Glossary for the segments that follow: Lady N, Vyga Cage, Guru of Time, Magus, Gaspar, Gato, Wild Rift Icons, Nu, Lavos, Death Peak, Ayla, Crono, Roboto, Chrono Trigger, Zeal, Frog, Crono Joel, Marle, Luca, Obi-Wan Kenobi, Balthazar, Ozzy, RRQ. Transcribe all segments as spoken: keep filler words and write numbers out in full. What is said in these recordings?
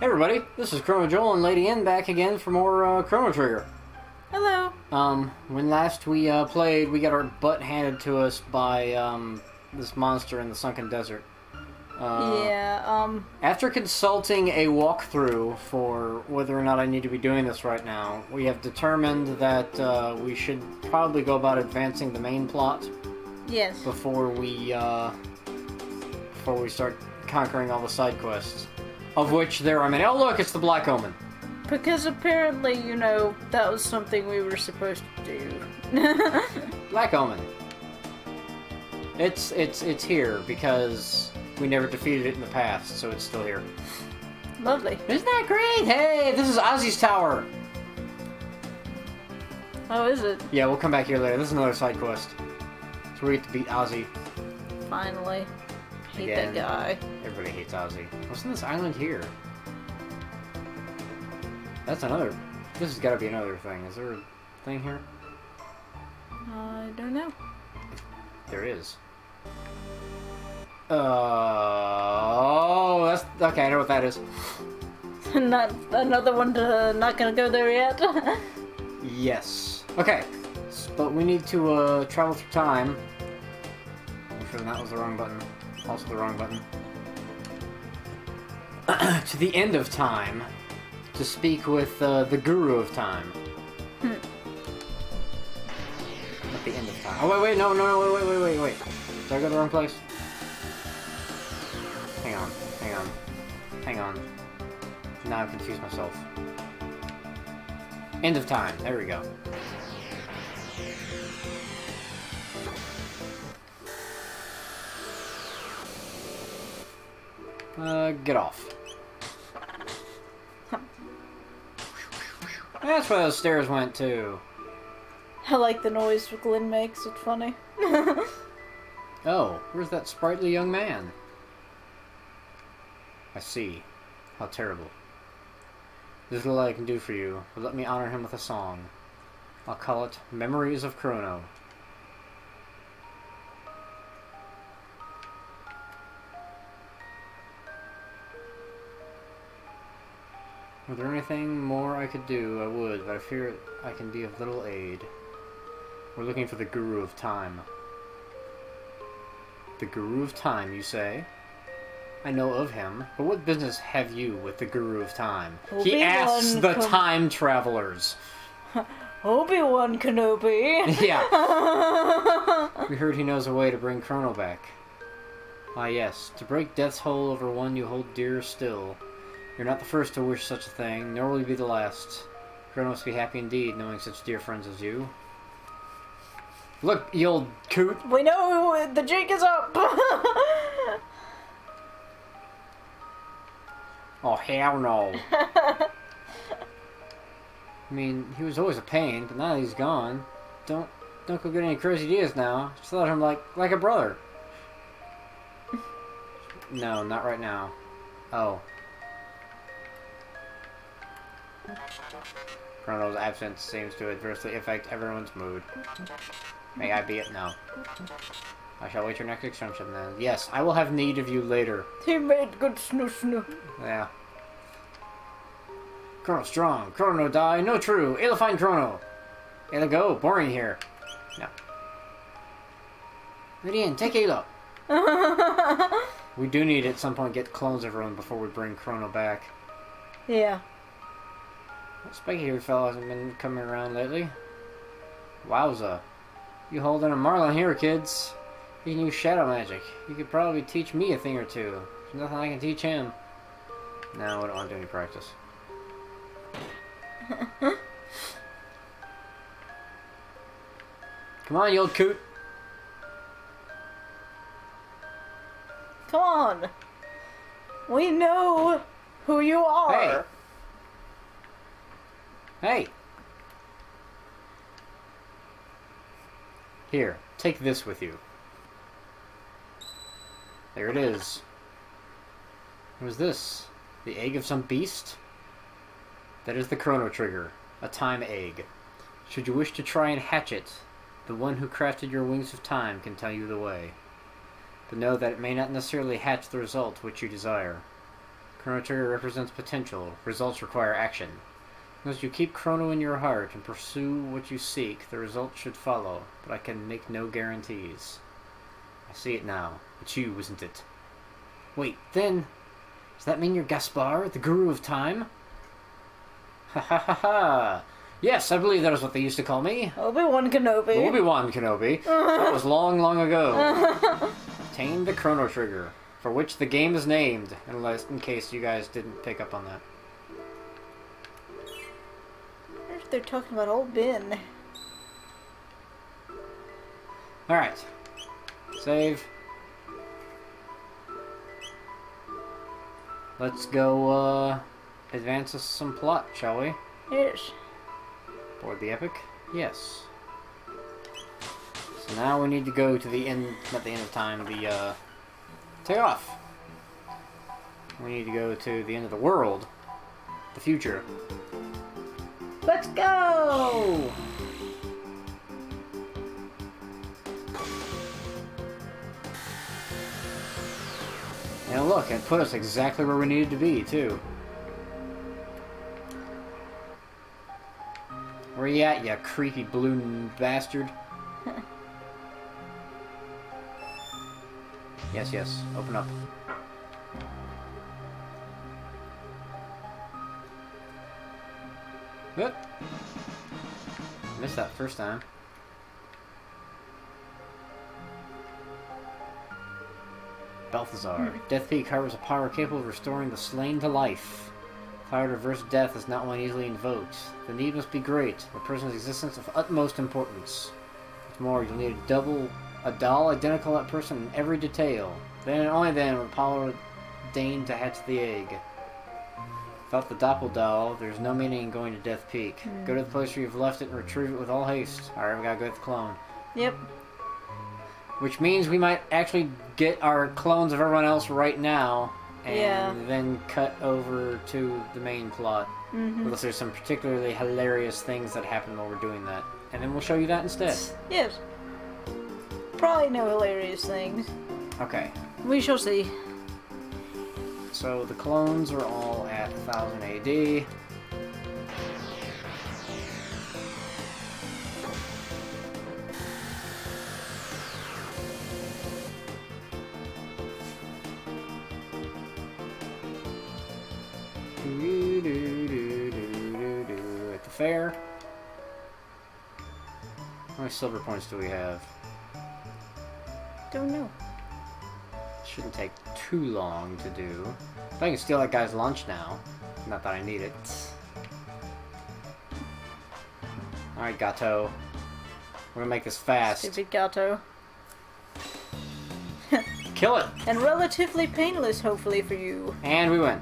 Hey everybody, this is Crono Joel and Lady N back again for more uh, Chrono Trigger. Hello. Um, when last we uh, played, we got our butt handed to us by um, this monster in the sunken desert. Uh, yeah, um... After consulting a walkthrough for whether or not I need to be doing this right now, we have determined that uh, we should probably go about advancing the main plot. Yes. Before we, uh... before we start conquering all the side quests. Of which there are many. Oh, look, it's the Black Omen. Because apparently, you know, that was something we were supposed to do. Black Omen. It's, it's, it's here because we never defeated it in the past, so it's still here. Lovely. Isn't that great? Hey, this is Ozzy's tower. Oh, is it? Yeah, we'll come back here later. This is another side quest. So we get to beat Ozzy. Finally. Hate Again. that guy. Everybody hates Ozzy. What's in this island here? That's another... This has got to be another thing. Is there a thing here? I don't know. There is. Uh, oh, that's... Okay, I know what that is. Not another one to... Not gonna go there yet? Yes. Okay. But we need to uh, travel through time. I'm sure that was the wrong button. Also the wrong button. To the end of time, to speak with uh, the guru of time. Hmm. At the end of time. Oh wait, wait, no, no, no, wait, wait, wait, wait, wait. Did I go to the wrong place? Hang on, hang on, hang on. Now I've confused myself. End of time. There we go. Uh, get off. Huh. That's where those stairs went to. I like the noise Glenn makes, it's funny. Oh, where's that sprightly young man? I see. How terrible. There's little I can do for you, but let me honor him with a song. I'll call it Memories of Crono. Were there anything more I could do, I would, but I fear I can be of little aid. We're looking for the Guru of Time. The Guru of Time, you say? I know of him, but what business have you with the Guru of Time? He asks the time travelers. Obi-Wan Kenobi! Yeah. We heard he knows a way to bring Crono back. Ah yes, to break death's hold over one you hold dear still. You're not the first to wish such a thing, nor will you be the last. Crono must be happy indeed, knowing such dear friends as you. Look, you old coot! We know! The jig is up! Oh, hell no. I mean, he was always a pain, but now that he's gone, don't don't go get any crazy ideas now. Just thought of him like, like a brother. No, not right now. Oh. Crono's absence seems to adversely affect everyone's mood. May I be it? No. I shall wait your next extension then. Yes, I will have need of you later. He made good snoo snoo. Yeah. Crono strong. Crono die. No true. Ayla find Crono. Ayla go. Boring here. No. Lady N, take Ayla. We do need at some point get clones of everyone before we bring Crono back. Yeah. Spiky here fella hasn't been coming around lately. Wowza. You holding a Marle here, kids. You can use shadow magic. You could probably teach me a thing or two. There's nothing I can teach him. No, I don't want to do any practice. Come on, you old coot. Come on. We know who you are. Hey. Hey! Here, take this with you. There it is. What is this? The egg of some beast? That is the Chrono Trigger, a time egg. Should you wish to try and hatch it, the one who crafted your wings of time can tell you the way. But know that it may not necessarily hatch the result which you desire. Chrono Trigger represents potential. Results require action. Unless you keep Crono in your heart and pursue what you seek, the results should follow, but I can make no guarantees. I see it now. It's you, isn't it? Wait, then... Does that mean you're Gaspar, the Guru of Time? Ha ha ha ha! Yes, I believe that is what they used to call me. Obi-Wan Kenobi. Obi-Wan Kenobi. That was long, long ago. Obtain the Chrono Trigger, for which the game is named, unless in case you guys didn't pick up on that. I wonder if they're talking about old Ben. Alright. Save. Let's go, uh, advance us some plot, shall we? Yes. Board the Epic? Yes. So now we need to go to the end, not the end of time, the, uh, take off. We need to go to the end of the world, the future. Let's go! And look, it put us exactly where we needed to be, too. Where you at, you creepy blue bastard? Yes, yes. Open up. Oop. Missed that first time. Balthazar. Hmm. Death Peak harbors a power capable of restoring the slain to life. The power to reverse death is not one easily invoked. The need must be great. The person's existence of utmost importance. What's more, you'll need a double, a doll identical to that person in every detail. Then and only then will Apollo deign to hatch the egg. Without the doppel doll, there's no meaning in going to Death Peak. Hmm. Go to the place where you've left it and retrieve it with all haste. Alright, we gotta go with the clone. Yep. Which means we might actually get our clones of everyone else right now, and yeah. Then cut over to the main plot. Mm-hmm. Unless there's some particularly hilarious things that happen while we're doing that. And then we'll show you that instead. Yes. Probably no hilarious things. Okay. We shall see. So the clones are all at one thousand A D. At the fair. How many silver points do we have? Don't know. Shouldn't take too long to do. If I can steal that guy's lunch now. Not that I need it. Alright, Gato. We're gonna make this fast. Stupid Gato. Kill it! And relatively painless, hopefully, for you. And we win.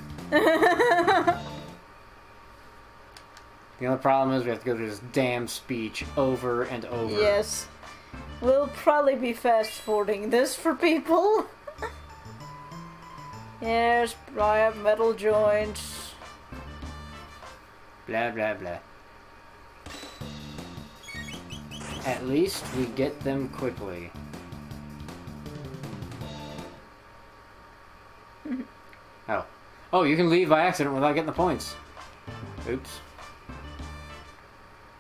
The only problem is we have to go through this damn speech over and over. Yes. We'll probably be fast-forwarding this for people. Yes, I have metal joints. Blah, blah, blah. At least we get them quickly. Oh. Oh, you can leave by accident without getting the points. Oops.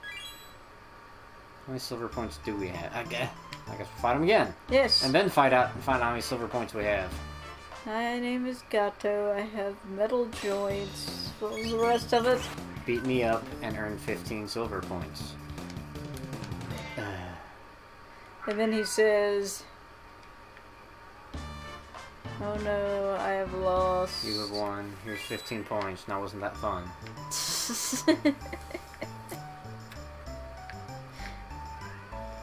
How many silver points do we have? I guess, I guess we'll fight him again. Yes. And then find out and find out how many silver points we have. My name is Gato. I have metal joints. What was the rest of it? Beat me up and earn fifteen silver points. Uh. And then he says... Oh no, I have lost. You have won. Here's fifteen points. Now wasn't that fun?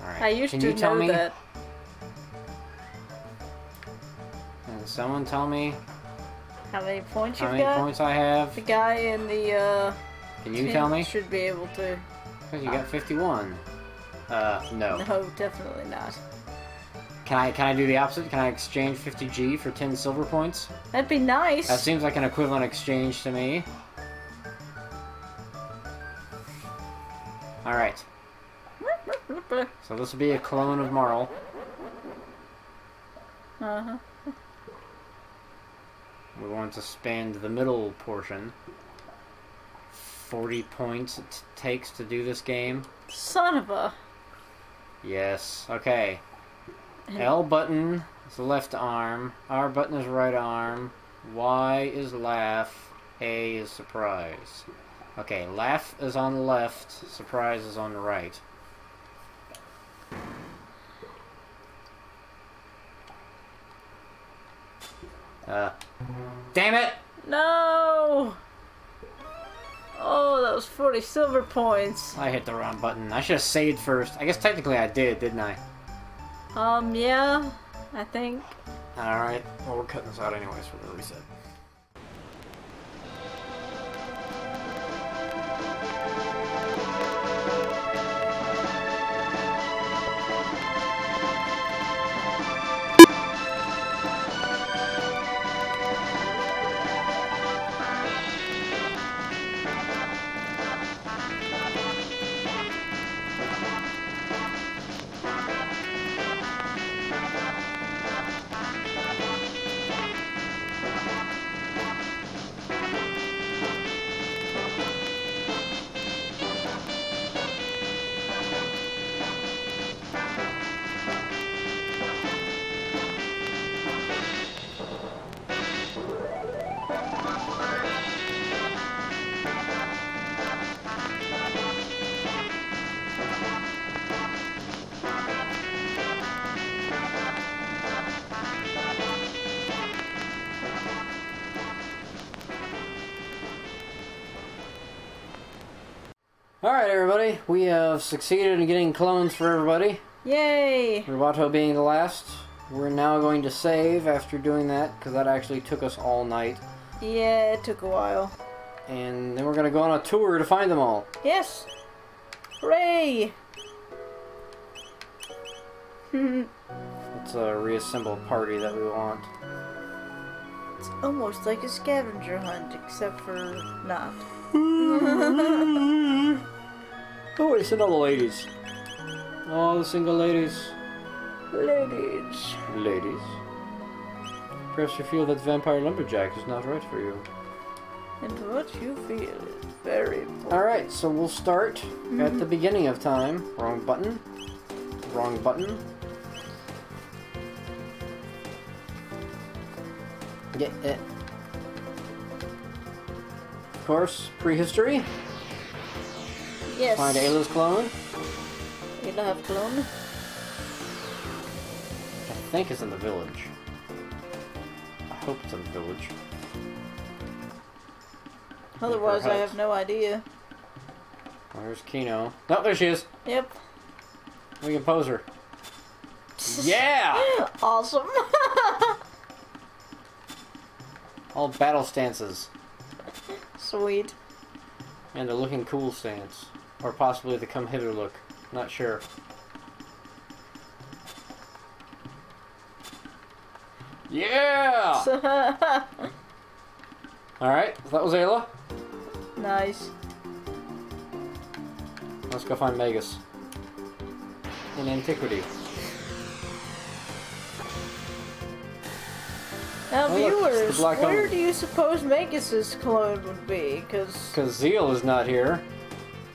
Alright. I used Can to you know tell me? that. Can someone tell me how many points you got? How many got? points I have? The guy in the uh Can you tell me? Should be able to. Because you got fifty-one. Uh no. No, definitely not. Can I, can I do the opposite? Can I exchange fifty G for ten silver points? That'd be nice. That seems like an equivalent exchange to me. Alright. So this will be a clone of Marle. Uh-huh. We want to spend the middle portion. forty points it takes to do this game. Son of a... Yes. Okay. And L button is the left arm. R button is right arm. Y is laugh. A is surprise. Okay, laugh is on the left. Surprise is on the right. Uh, damn it! No! Oh, that was forty silver points. I hit the wrong button. I should have saved first. I guess technically I did, didn't I? Um, yeah, I think. Alright, well, we're cutting this out anyways for the reset. Alright everybody, we have succeeded in getting clones for everybody. Yay! Roboto being the last. We're now going to save after doing that, because that actually took us all night. Yeah, it took a while. And then we're going to go on a tour to find them all. Yes! Hooray! It's a reassemble party that we want. It's almost like a scavenger hunt, except for not. Oh, they sent all the ladies. All the single ladies. Ladies. Ladies. Perhaps you feel that Vampire Lumberjack is not right for you. And what you feel is very important. Alright, so we'll start mm-hmm. at the beginning of time. Wrong button. Wrong button. Get it. Of course, prehistory. Yes. Find Ayla's clone. Ayla have clone. I think it's in the village. I hope it's in the village. Otherwise, I have no idea. Where's Kino? Oh, there she is. Yep. We can pose her. Yeah! Awesome. All battle stances. Sweet. And the looking cool stance. Or possibly the come hither look. Not sure. Yeah! Alright, so that was Ayla. Nice. Let's go find Magus. In antiquity. Now, oh, viewers, look, where do you suppose Magus' clone would be? Because Because Zeal is not here.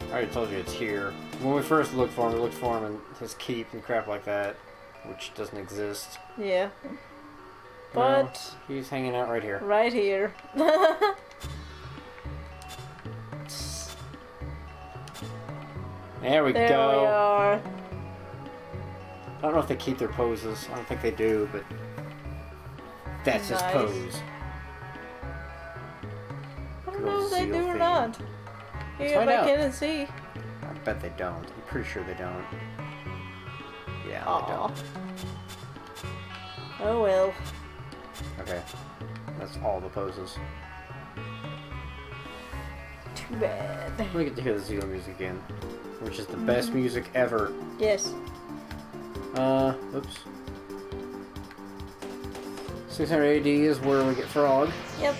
I already told you it's here. When we first looked for him, we looked for him in his keep and crap like that, which doesn't exist. Yeah. But... No, he's hanging out right here. Right here. There we there go. There we are. I don't know if they keep their poses. I don't think they do, but... That's nice. His pose. I don't know if they do or not. Let's find out. I can't see. I bet they don't. I'm pretty sure they don't. Yeah, aww. They don't. Oh well. Okay. That's all the poses. Too bad. We get to hear the Zeal music again. Which is the mm. best music ever. Yes. Uh, oops. six hundred A D is where we get Frog. Yep.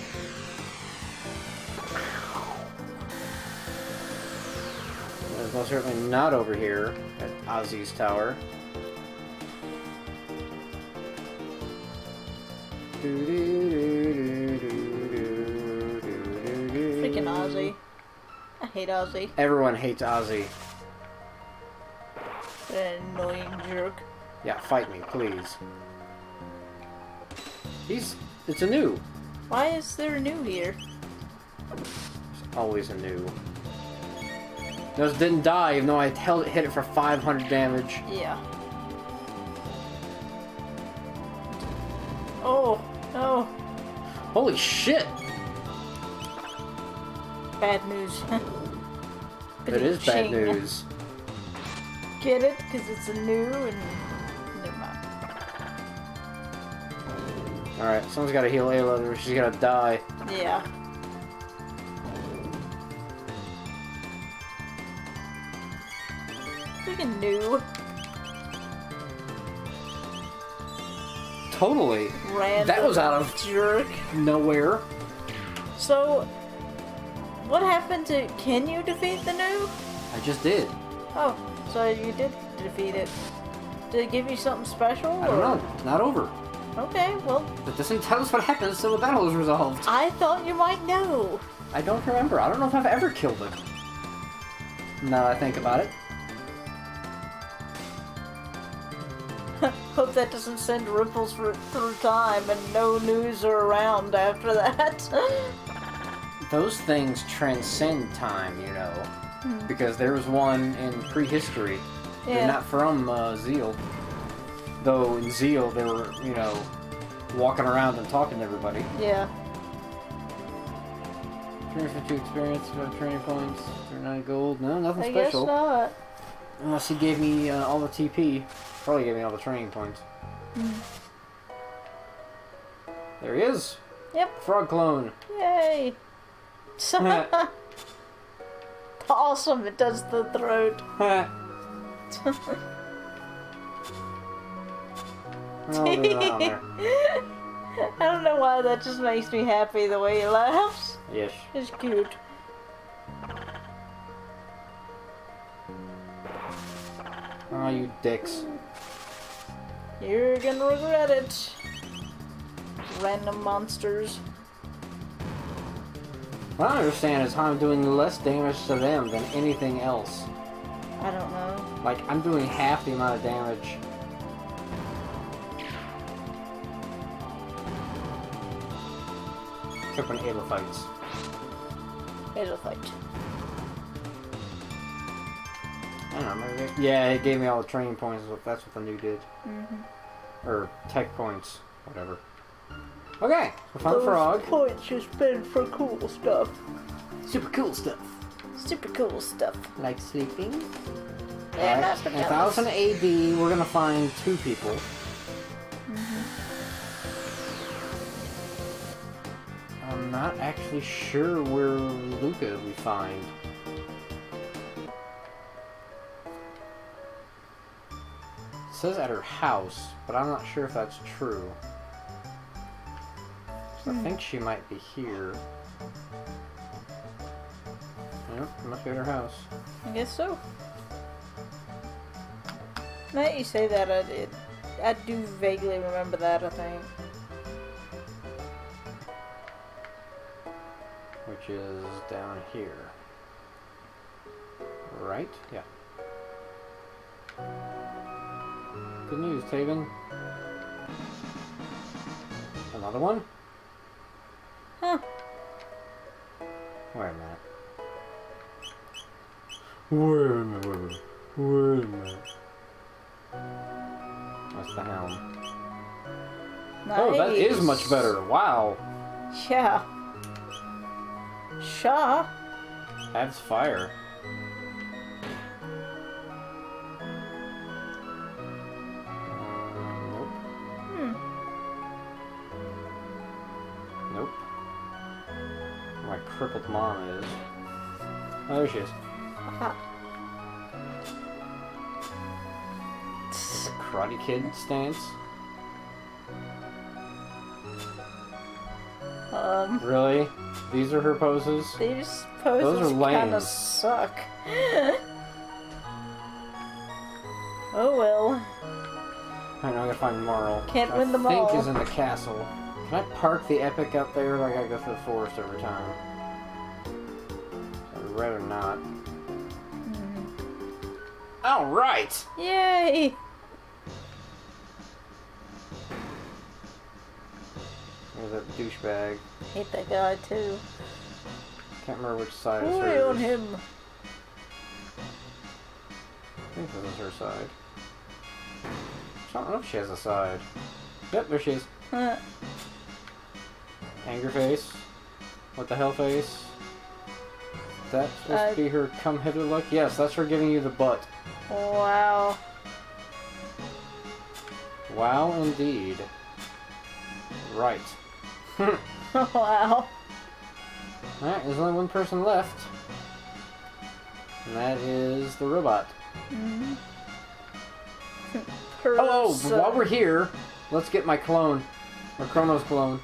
It's most certainly not over here at Ozzy's tower. Do, do, do, do, do. I hate Ozzy. Everyone hates Ozzy. What an annoying jerk. Yeah, fight me, please. He's... It's a Nu. Why is there a Nu here? There's always a Nu. Those didn't die, even though I held it, hit it for five hundred damage. Yeah. Oh, no. Holy shit! Bad news. It is bad news. Get it? Because it's a Nu and... Never mind. Alright, someone's gotta heal Ayla or she's gonna die. Yeah. Freaking Nu. Totally. Random that was out of jerk. Nowhere. So, what happened to... Can you defeat the Nu? I just did. Oh, so you did defeat it. Did it give you something special? I don't or? know. It's not over. Okay, well... But this doesn't tell us what happens until the battle is resolved. I thought you might know. I don't remember. I don't know if I've ever killed it. Now that I think about it. Hope that doesn't send ripples for, through time and no news are around after that. Those things transcend time, you know. Hmm. Because there was one in prehistory. Yeah. They're not from uh, Zeal. Though in Zeal, they were, you know, walking around and talking to everybody. Yeah. three fifty-two experience, training points, thirty-nine gold. No, nothing I special. I guess not. Unless he gave me uh, all the T P. Probably gave me all the training points. Mm. There he is. Yep. Frog clone. Yay. Awesome, it does the throat. I don't know why that just makes me happy the way he laughs. Yes. It's cute. Oh, you dicks. You're gonna regret it. Random monsters. What I don't understand is how I'm doing less damage to them than anything else. I don't know. Like, I'm doing half the amount of damage. Except when Ayla fights. Ayla fight. I don't know, maybe they... Yeah, it gave me all the training points, that's what the Nu did. Mm-hmm. Or tech points, whatever. Okay, we found Frog. Those points you spend for cool stuff. Super cool stuff. Super cool stuff. Like sleeping. Yeah, right. In one thousand A D, we're gonna find two people. Mm-hmm. I'm not actually sure where Luca we find. It says at her house, but I'm not sure if that's true. So hmm. I think she might be here. Yep, it must be at her house. I guess so. Now that you say that, I did. I do vaguely remember that, I think. Which is down here. Right? Yeah. Good news, Taven. Another one? Huh. Wait a minute. Wait a minute. Wait a minute. That's the helm. Nice. Oh, that is much better. Wow. Yeah. Shaw. That's fire. Crippled mom is. Oh, there she is. Aha. Karate Kid stance. Um. Really? These are her poses? These poses kind of suck. Oh well. Alright, now I gotta find Marle. Can't win them all. I think is in the castle. Can I park the Epic up there or do I gotta go through the forest every time? rather not. Mm. All right. Yay. There's that douchebag. Hate that guy too. Can't remember which side is hers. On him. I think this is her side. I don't know if she has a side. Yep, there she is. Huh. Anger face. What the hell face? That's supposed uh, to be her come hither look? Yes, that's her giving you the butt. Wow. Wow, indeed. Right. Wow. Alright, there's only one person left. And that is the robot. Mm-hmm. Hello! While we're here, let's get my clone. Or Chrono's clone.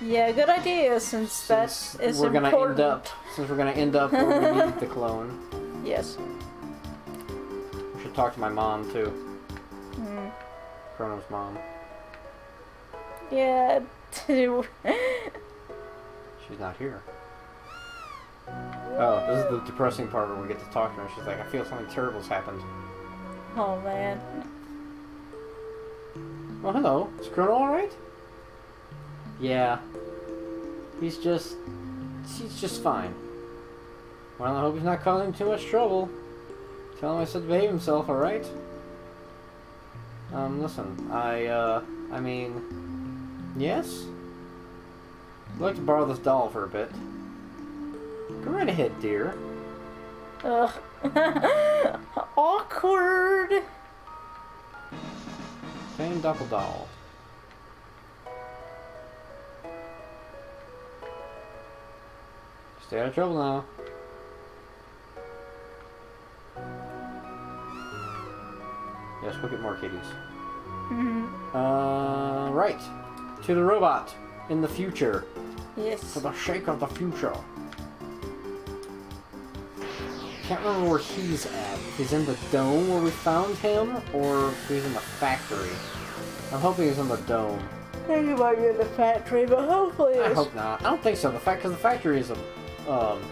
Yeah, good idea, since, since that is we're gonna important. End up, since we're going to end up where we need the clone. Yes. I should talk to my mom, too. Mm. Chrono's mom. Yeah, too. She's not here. Oh, this is the depressing part where we get to talk to her. She's like, I feel something terrible's happened. Oh, man. Well, hello. Is Crono alright? Yeah. He's just... He's just fine. Well, I hope he's not causing too much trouble. Tell him I said to behave himself, alright? Um, listen. I, uh... I mean... Yes? I'd like to borrow this doll for a bit. Go right ahead, dear. Ugh. Awkward! Fan Doppel Doll. Stay out of trouble now. Yes, we'll get more kitties. Mm-hmm. Uh, right. To the robot. In the future. Yes. For the sake of the future. Can't remember where he's at. If he's in the dome where we found him, or if he's in the factory. I'm hoping he's in the dome. I think he might be in the factory, but hopefully it's... I hope not. I don't think so, the fact because the factory is a um,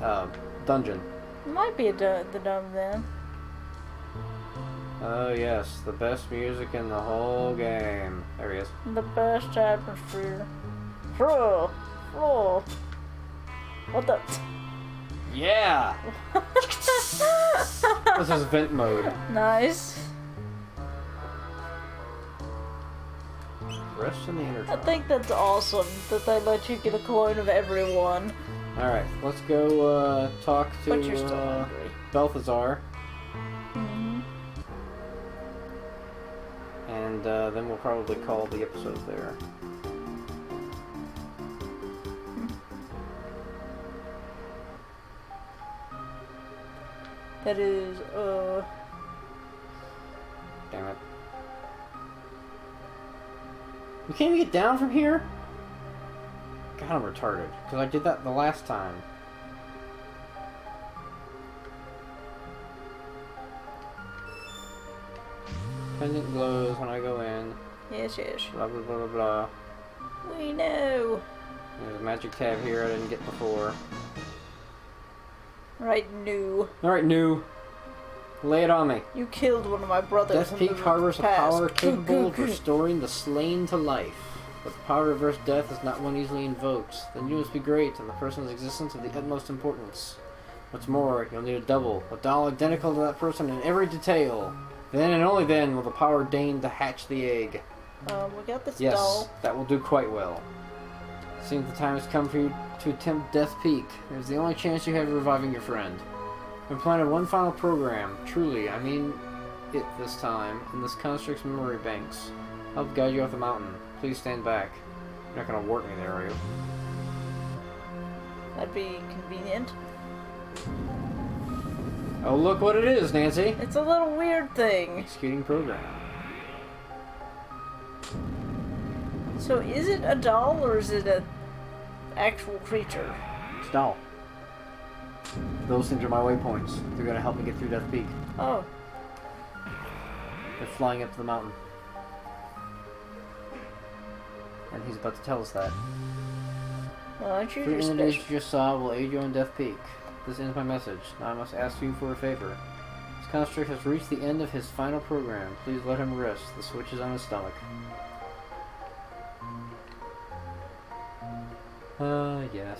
uh, dungeon. It might be a du the dome then. Oh yes, the best music in the whole game. There he is. The best atmosphere. Bro, bro. What the... Yeah! This is vent mode. Nice. Rest in the inner tron. I think that's awesome that they let you get a clone of everyone. Alright, let's go uh, talk to but you're still uh, hungry. Balthazar. Mm-hmm. And uh, then we'll probably call the episode there. That is, uh... damn it. We can't even get down from here? God, I'm retarded. Because I did that the last time. Pendant glows when I go in. Yes, yes. Blah, blah, blah, blah, blah. We know. There's a magic tab here I didn't get before. Right, Nu. Alright, Nu. Lay it on me. You killed one of my brothers. Death Peak harbors a power capable of restoring the slain to life. But the power to reverse death is not one easily invoked. The Nu must be great, and the person's existence of the utmost importance. What's more, you'll need a double. A doll identical to that person in every detail. Then and only then will the power deign to hatch the egg. Um, we got this yes, doll. Yes, that will do quite well. Seems the time has come for you to attempt Death Peak. It is the only chance you have of reviving your friend. We've planned one final program. Truly, I mean it this time. In this construct's memory banks. I'll guide you off the mountain. Please stand back. You're not going to warp me there, are you? That'd be convenient. Oh, look what it is, Nancy! It's a little weird thing. Executing program. So is it a doll or is it a... actual creature. It's doll. Those things are my waypoints. They're going to help me get through Death Peak. Oh. They're flying up to the mountain. And he's about to tell us that. Well, aren't you just special? The enemies you just saw will aid you on Death Peak. This ends my message. Now I must ask you for a favor. This construct has reached the end of his final program. Please let him rest. The switch is on his stomach. Uh, yes.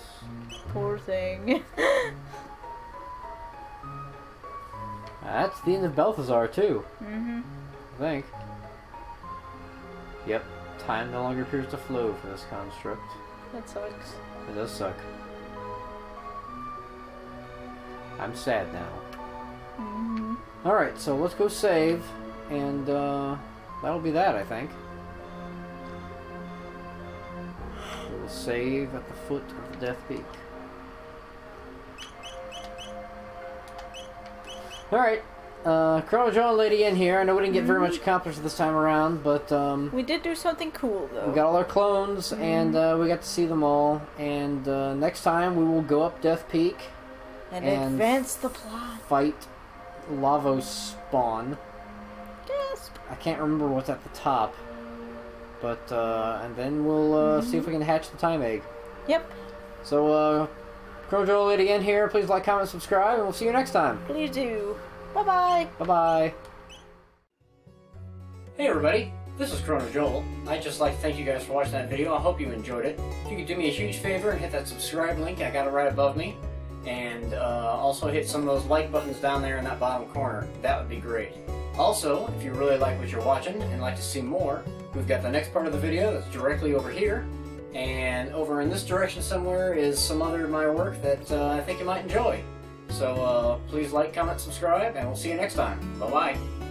Poor thing. That's the end of Balthazar, too. Mm-hmm. I think. Yep. Time no longer appears to flow for this construct. That sucks. It does suck. I'm sad now. Mm-hmm. Alright, so let's go save, and uh, that'll be that, I think. We'll save at the foot of the Death Peak. Alright, uh, Crono Joel and Lady N here. I know we didn't get very much accomplished this time around, but, um... we did do something cool, though. We got all our clones, mm. and, uh, we got to see them all. And, uh, next time we will go up Death Peak. And, and advance the plot. Fight Lavos Spawn. Gasp. I can't remember what's at the top. But, uh, and then we'll, uh, mm-hmm. see if we can hatch the time egg. Yep. So, uh... Crono Joel Lady N here. Please like, comment, subscribe, and we'll see you next time. Please do. Bye-bye. Bye-bye. Hey, everybody. This is Crono Joel. I'd just like to thank you guys for watching that video. I hope you enjoyed it. If you could do me a huge favor and hit that subscribe link. I got it right above me. And uh, also hit some of those like buttons down there in that bottom corner. That would be great. Also, if you really like what you're watching and like to see more, we've got the next part of the video that's directly over here. And over in this direction somewhere is some other of my work that uh, I think you might enjoy. So uh, please like, comment, subscribe, and we'll see you next time. Bye-bye.